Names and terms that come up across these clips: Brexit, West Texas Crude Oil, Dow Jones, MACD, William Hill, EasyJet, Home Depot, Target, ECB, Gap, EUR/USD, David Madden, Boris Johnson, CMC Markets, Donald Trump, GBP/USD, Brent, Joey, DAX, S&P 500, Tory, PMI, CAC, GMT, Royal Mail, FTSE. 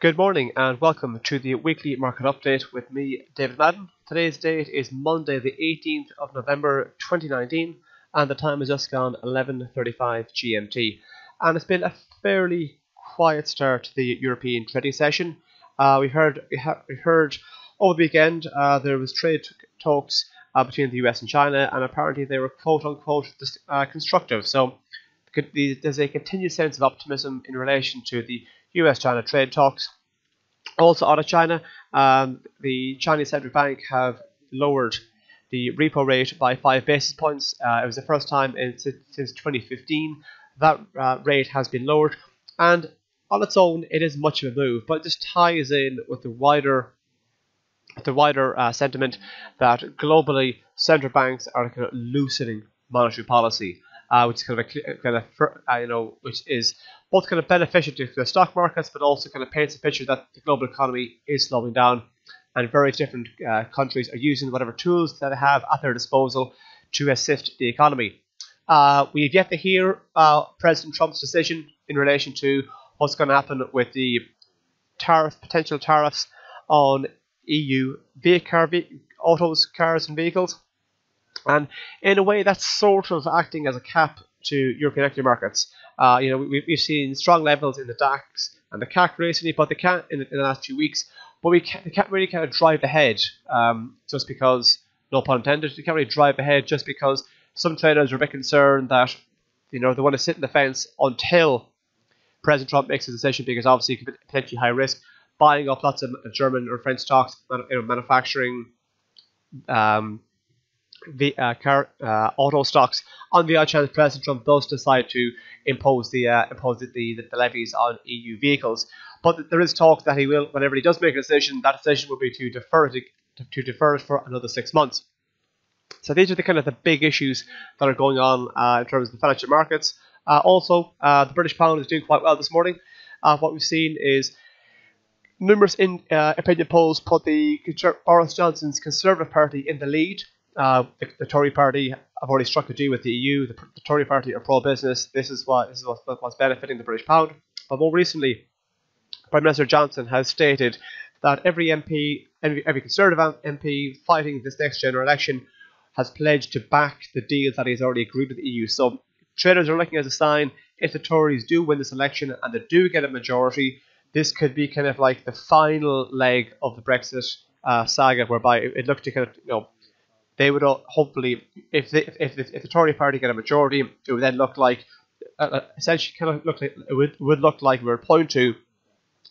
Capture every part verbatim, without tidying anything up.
Good morning and welcome to the weekly market update with me, David Madden. Today's date is Monday the eighteenth of November twenty nineteen and the time has just gone eleven thirty-five G M T. And it's been a fairly quiet start to the European trading session. Uh, we heard we heard over the weekend uh, there was trade talks uh, between the U S and China, and apparently they were quote unquote uh, constructive. So there's a continued sense of optimism in relation to the U S China trade talks. Also out of China, um, the Chinese Central Bank have lowered the repo rate by five basis points. Uh, it was the first time in, since twenty fifteen that uh, rate has been lowered, and on its own it is much of a move, but this ties in with the wider the wider uh, sentiment that globally central banks are kind of loosening monetary policy, uh, which is kind of a, kind of uh, you know which is both kind of beneficial to the stock markets, but also kind of paints a picture that the global economy is slowing down, and various different uh, countries are using whatever tools that they have at their disposal to assist the economy. Uh, we have yet to hear uh, President Trump's decision in relation to what's going to happen with the tariff, potential tariffs on E U car, autos, cars and vehicles. And in a way, that's sort of acting as a cap to European equity markets. Uh, you know, we, we've seen strong levels in the D A X and the C A C recently, but they can't in, in the last few weeks. But we can't, they can't really kind of drive ahead um, just because, no pun intended, they can't really drive ahead just because some traders are a bit concerned that, you know, they want to sit in the fence until President Trump makes a decision, because obviously it could be potentially high risk, buying up lots of German or French stocks, you know, manufacturing, um, the uh, car, uh, auto stocks, on the odd chance President Trump does decide to impose the uh, impose the, the, the levies on E U vehicles. But there is talk that he will, whenever he does make a decision, that decision will be to defer to, to defer it for another six months. So these are the kind of the big issues that are going on uh, in terms of the financial markets. Uh, also, uh, the British pound is doing quite well this morning. Uh, what we've seen is numerous in, uh, opinion polls put the Boris Johnson's Conservative Party in the lead. Uh, the, the Tory party have already struck a deal with the E U. The, the Tory party are pro-business. This is what this is what, what's benefiting the British pound. But more recently, Prime Minister Johnson has stated that every M P, every, every Conservative M P fighting this next general election, has pledged to back the deals that he's already agreed with the E U. So traders are looking at a sign. If the Tories do win this election and they do get a majority, this could be kind of like the final leg of the Brexit uh, saga, whereby it, it looked to kind of, you know, they would all, hopefully, if, they, if, the, if the Tory party get a majority, it would then look like, uh, essentially kind of look like, it would, would look like we were pointing to,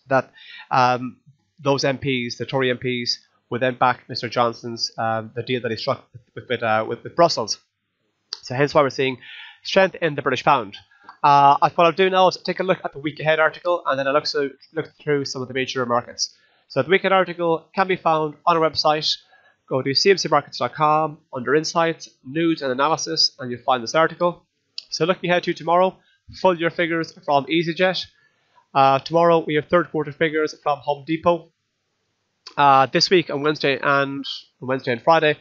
that um, those M Ps, the Tory M Ps, would then back Mister Johnson's, um, the deal that he struck with, with, uh, with, with Brussels. So hence why we're seeing strength in the British pound. Uh, what I'll do now is take a look at the week ahead article, and then I'll look, so, look through some of the major markets. So the week ahead article can be found on our website. Go to C M C Markets dot com under Insights, News and Analysis, and you'll find this article. So looking ahead to tomorrow, full year figures from EasyJet. Uh, tomorrow we have third quarter figures from Home Depot. Uh, this week on Wednesday and Wednesday and Friday,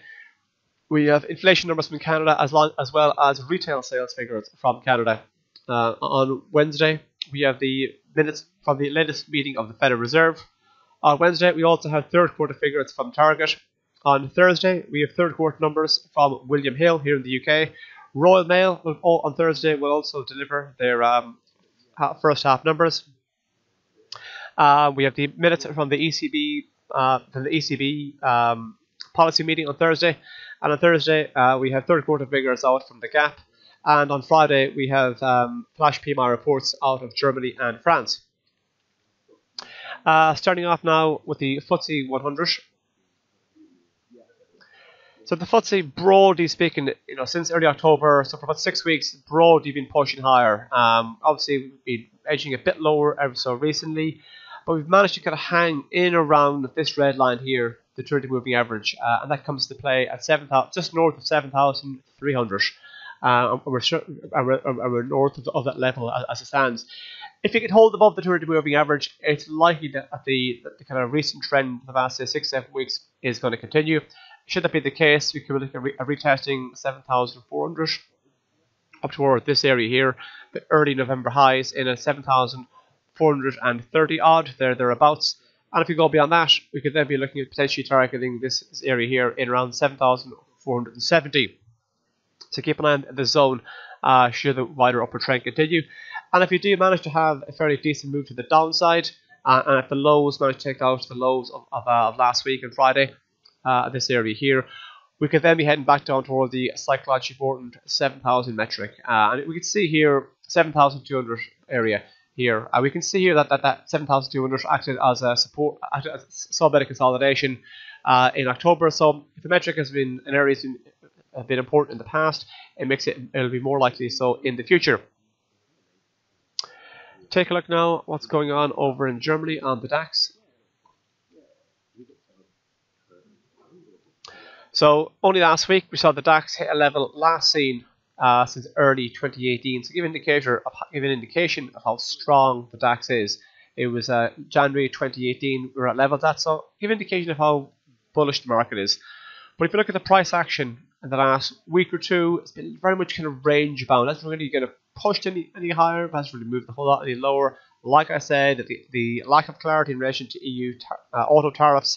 we have inflation numbers from Canada, as, long, as well as retail sales figures from Canada. Uh, on Wednesday we have the minutes from the latest meeting of the Federal Reserve. On Wednesday we also have third quarter figures from Target. On Thursday, we have third quarter numbers from William Hill here in the U K. Royal Mail will, on Thursday will also deliver their um, first half numbers. Uh, we have the minutes from the E C B, uh, from the E C B um, policy meeting on Thursday. And on Thursday, uh, we have third quarter figures out from the Gap. And on Friday, we have um, flash P M I reports out of Germany and France. Uh, starting off now with the F T S E one hundred. So the F T S E, broadly speaking, you know, since early October, so for about six weeks, broadly been pushing higher. Um, obviously, we've been edging a bit lower ever so recently, but we've managed to kind of hang in around this red line here, the thirty moving average, uh, and that comes to play at seven thousand, just north of seven thousand three hundred, uh, and we're, we're, we're north of, of that level as, as it stands. If you could hold above the thirty moving average, it's likely that the, that the kind of recent trend for the last say six seven weeks is going to continue. Should that be the case, we could look at re retesting seven thousand four hundred up toward this area here, the early November highs in a seven thousand four hundred thirty odd, there thereabouts. And if we go beyond that, we could then be looking at potentially targeting this area here in around seven thousand four hundred seventy. So keep an eye on the zone uh, should the wider upward trend continue. And if you do manage to have a fairly decent move to the downside, uh, and if the lows manage to take out the lows of, of, uh, of last week and Friday, uh, this area here, we could then be heading back down toward the psychologically important seven thousand metric. Uh, and we can see here seven thousand two hundred area here. Uh, we can see here that that, that seven thousand two hundred acted as a support, acted as a sub-beta consolidation uh, in October. So if the metric has been an area that's been, uh, been important in the past, it makes it it'll be more likely so in the future. Take a look now what's going on over in Germany on the DAX. So only last week we saw the DAX hit a level last seen uh, since early twenty eighteen. So give an indicator, of, give an indication of how strong the DAX is. It was uh, January twenty eighteen. We were at levels that, so give an indication of how bullish the market is. But if you look at the price action in the last week or two, it's been very much kind of range bound. That's really going to pushed any any higher, hasn't really moved a whole lot any lower. Like I said, the the lack of clarity in relation to E U tar uh, auto tariffs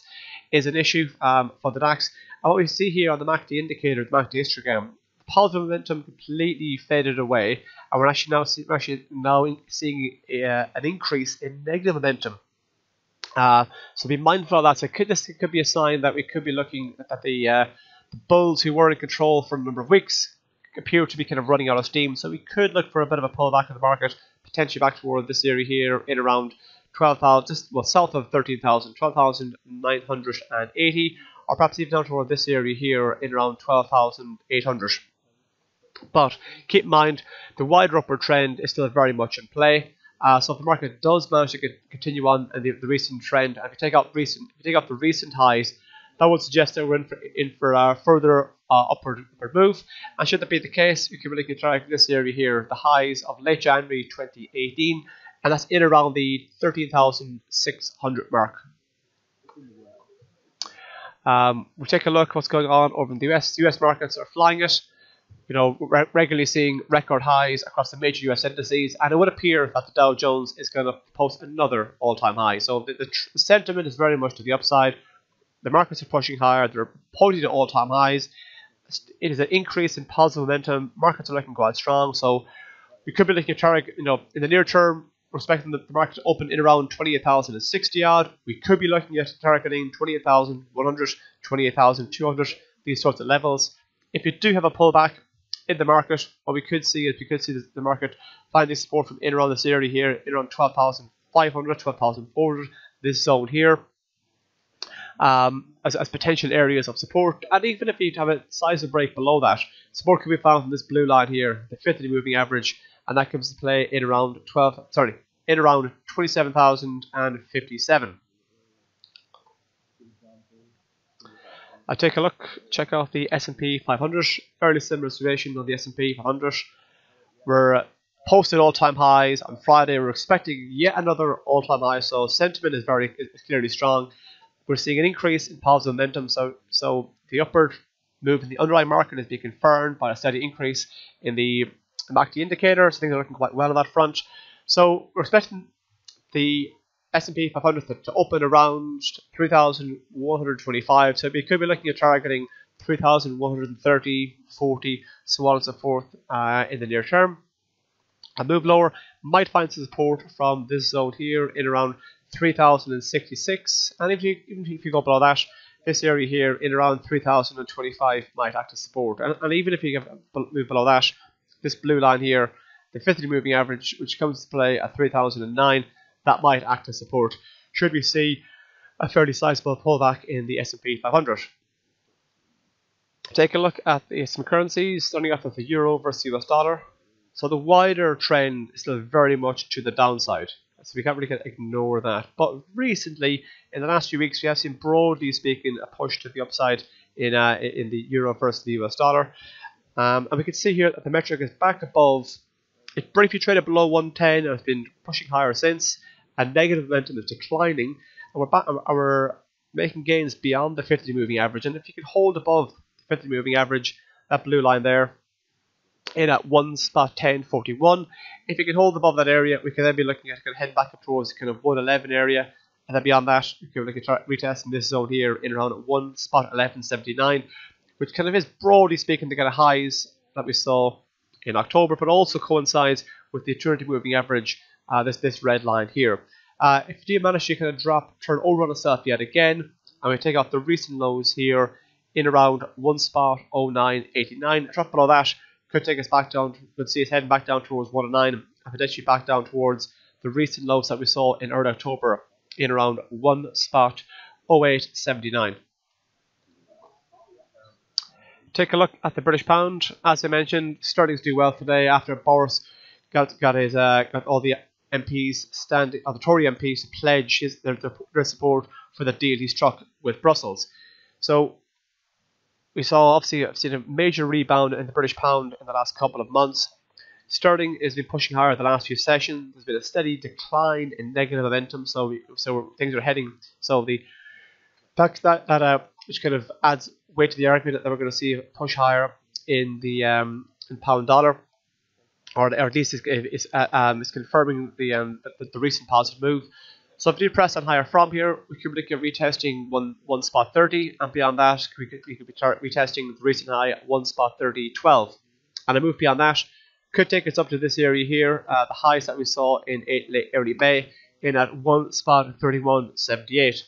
is an issue um, for the DAX. And what we see here on the M A C D indicator, the M A C D histogram, the positive momentum completely faded away, and we're actually now see, we're actually now in, seeing uh, an increase in negative momentum. Uh, so be mindful of that. So could, this could be a sign that we could be looking at the, uh, the bulls who were in control for a number of weeks appear to be kind of running out of steam, so we could look for a bit of a pullback of the market, potentially back toward this area here in around twelve thousand, just well south of thirteen thousand, twelve thousand nine hundred eighty, or perhaps even down toward this area here in around twelve thousand eight hundred. But keep in mind, the wider upward trend is still very much in play. Uh, so if the market does manage to continue on the, the recent trend, and if you take out recent, if you take out the recent highs, that would suggest that we're in for, in for uh, further uh, upward, upward move. And should that be the case, we can really contract this area here, the highs of late January twenty eighteen, and that's in around the thirteen thousand six hundred mark. Um, we'll take a look at what's going on over in the U S. The U S markets are flying it. You know, we're regularly seeing record highs across the major U S indices, and it would appear that the Dow Jones is going to post another all-time high. So the, the sentiment is very much to the upside. The markets are pushing higher, they're pointing to all-time highs. It is an increase in positive momentum. Markets are looking quite strong, so we could be looking at target, you know, in the near term, we're expecting the market to open in around twenty-eight thousand sixty odd. We could be looking at targeting twenty-eight thousand one hundred, twenty-eight thousand two hundred, these sorts of levels. If you do have a pullback in the market, what we could see is we could see the market finding support from in around this area here, in around twelve thousand five hundred, twelve thousand four hundred, this zone here. Um, as, as potential areas of support, and even if you have a sizable break below that, support can be found from this blue line here, the fifty-day moving average, and that comes to play in around twelve. Sorry, in around twenty-seven thousand and fifty-seven. I take a look, check out the S and P five hundred. Fairly similar situation on the S and P five hundred. We're posted all-time highs on Friday. We're expecting yet another all-time high, so sentiment is very is clearly strong. We're seeing an increase in positive momentum, so so the upward move in the underlying market is being confirmed by a steady increase in the M A C D indicator, so things are looking quite well on that front. So we're expecting the S and P five hundred to open around three thousand one hundred twenty-five, so we could be looking at targeting three thousand one hundred thirty, forty, so on and so forth uh, in the near term. A move lower might find some support from this zone here in around three thousand sixty-six, and if you even if you go below that, this area here in around three thousand twenty-five might act as support. And, and even if you move below that, this blue line here, the fifty-day moving average, which comes to play at three thousand nine, that might act as support should we see a fairly sizable pullback in the S and P five hundred. Take a look at the, some currencies, starting off with the euro versus U S dollar. So the wider trend is still very much to the downside. So we can't really ignore that. But recently, in the last few weeks, we have seen, broadly speaking, a push to the upside in uh, in the euro versus the U S dollar. Um, and we can see here that the metric is back above. It briefly traded below one ten, and it's been pushing higher since. And negative momentum is declining, and we're back. And we're making gains beyond the fifty-day moving average. And if you can hold above the fifty-day moving average, that blue line there, in at one spot ten forty-one. If it can hold above that area, we can then be looking at kind of heading back up towards kind of one eleven area. And then beyond that, we can look at retesting this zone here in around at one spot eleven seventy-nine, which kind of is broadly speaking the kind of highs that we saw in October, but also coincides with the two hundred moving average, uh, this this red line here. Uh, if you do manage to kind of drop, turn over on itself yet again, and we take off the recent lows here in around one spot oh nine eighty-nine, drop below that could take us back down, could see us heading back down towards one oh nine, and potentially back down towards the recent lows that we saw in early October in around one spot oh eight seventy-nine. Take a look at the British pound. As I mentioned, sterling's do well today after Boris got got his uh, got all the M Ps standing, or the Tory M Ps, to pledge his, their, their support for the deal he's struck with Brussels. So we saw obviously I've seen a major rebound in the British pound in the last couple of months. Sterling has been pushing higher the last few sessions. There's been a steady decline in negative momentum, so we, so things are heading. So the fact that that uh, which kind of adds weight to the argument that we're going to see a push higher in the um, in pound dollar, or, or at least is is uh, um, is confirming the, um, the the recent positive move. So if we do press on higher from here, we could be retesting one one spot thirty, and beyond that, we could we could be retesting the recent high at one spot thirty twelve, and a move beyond that could take us up to this area here, uh, the highs that we saw in eight, late early May, in at one spot thirty one seventy eight.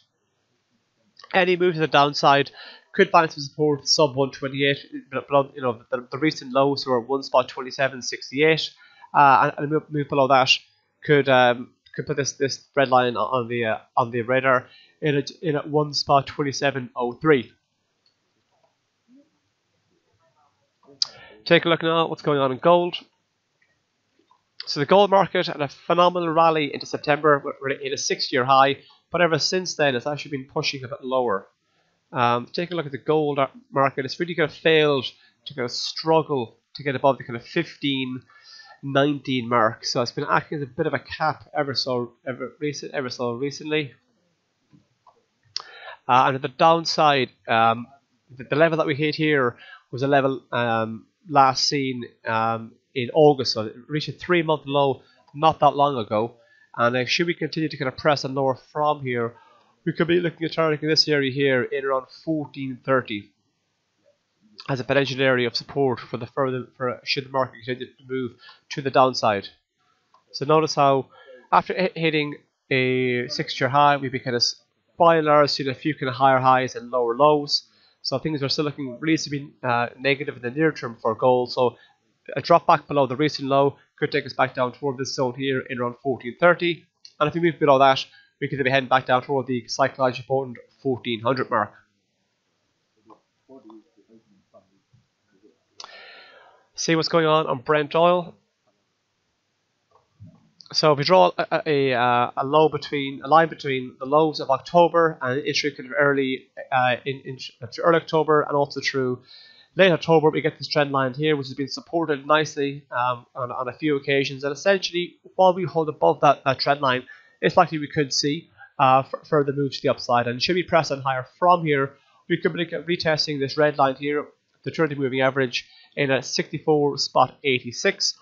Any move to the downside could find some support sub one twenty eight, but you know the, the recent lows were one spot twenty seven sixty eight, uh, and a move, move below that could. Um, Could put this this red line on the uh, on the radar in a, in at one spot twenty seven oh three. Take a look now at what's going on in gold. So the gold market had a phenomenal rally into September. We're in a six year high, but ever since then it's actually been pushing a bit lower. Um, take a look at the gold market. It's really kind of failed to kind of struggle to get above the kind of fifteen. nineteen mark, so it's been acting as a bit of a cap ever so ever recent ever so recently. Uh, and at the downside, um, the, the level that we hit here was a level um, last seen um, in August, so it reached a three-month low not that long ago. And uh, should we continue to kind of press and lower from here, we could be looking at targeting this area here in around fourteen thirty. As a potential area of support for the further for should the market continue to move to the downside. So notice how after hitting a six-year high, we've been kind of by and large seen a few kind of higher highs and lower lows. So things are still looking reasonably uh, negative in the near term for gold. So a drop back below the recent low could take us back down toward this zone here in around fourteen thirty, and if we move below that, we could be heading back down toward the psychologically important fourteen hundred mark. See what's going on on Brent oil. So if we draw a, a, a, a low between a line between the lows of October and into kind of early uh, in, in early October and also through late October, we get this trend line here, which has been supported nicely um, on, on a few occasions. And essentially, while we hold above that, that trend line, it's likely we could see uh, further move to the upside. And should we press on higher from here, we could be retesting this red line here, the two hundred moving average, in a sixty-four spot eighty-six,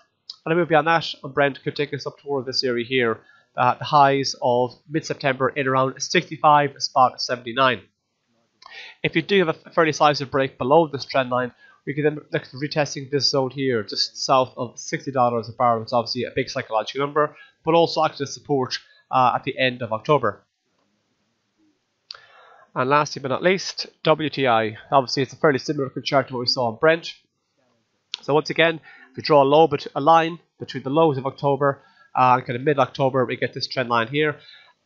and a move beyond that on Brent could take us up toward this area here, uh, the highs of mid-September in around sixty-five spot seventy-nine. If you do have a fairly sizable break below this trend line, we can then look at retesting this zone here, just south of sixty dollars a barrel. It's obviously a big psychological number, but also acted as support uh, at the end of October. And lastly but not least, W T I. Obviously, it's a fairly similar chart to what we saw on Brent. So once again, if we draw a, low bet a line between the lows of October and kind of mid-October, we get this trend line here.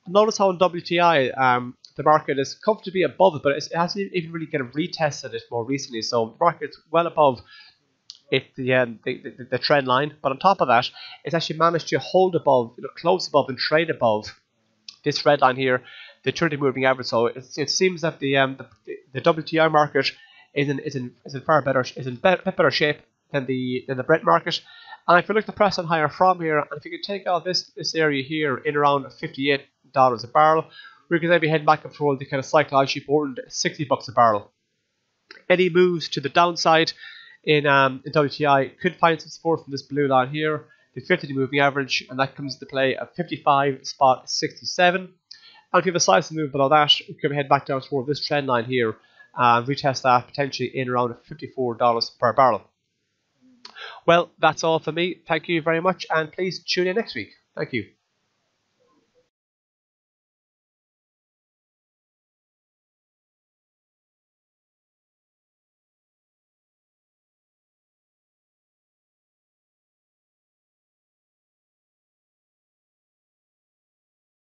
Notice how in W T I um, the market is comfortably above it, but it hasn't even really kind of retested it more recently. So the market's well above it, the, um, the, the the trend line, but on top of that, it's actually managed to hold above, you know, close above, and trade above this red line here, the two hundred moving average. So it, it seems that the um the, the W T I market is in is in is in far better is in better, better shape than the than the Brent market. And if you look to press on higher from here, and if you could take out this this area here in around fifty-eight dollars a barrel, we could then be heading back up toward the kind of psychologically important sixty bucks a barrel. Any moves to the downside in, um, in W T I could find some support from this blue line here, the fifty-day moving average, and that comes into play at fifty-five spot sixty-seven. And if you have a sizable move below that, you can head back down toward this trend line here and retest that potentially in around fifty-four dollars per barrel. Well, that's all for me. Thank you very much, and please tune in next week. Thank you.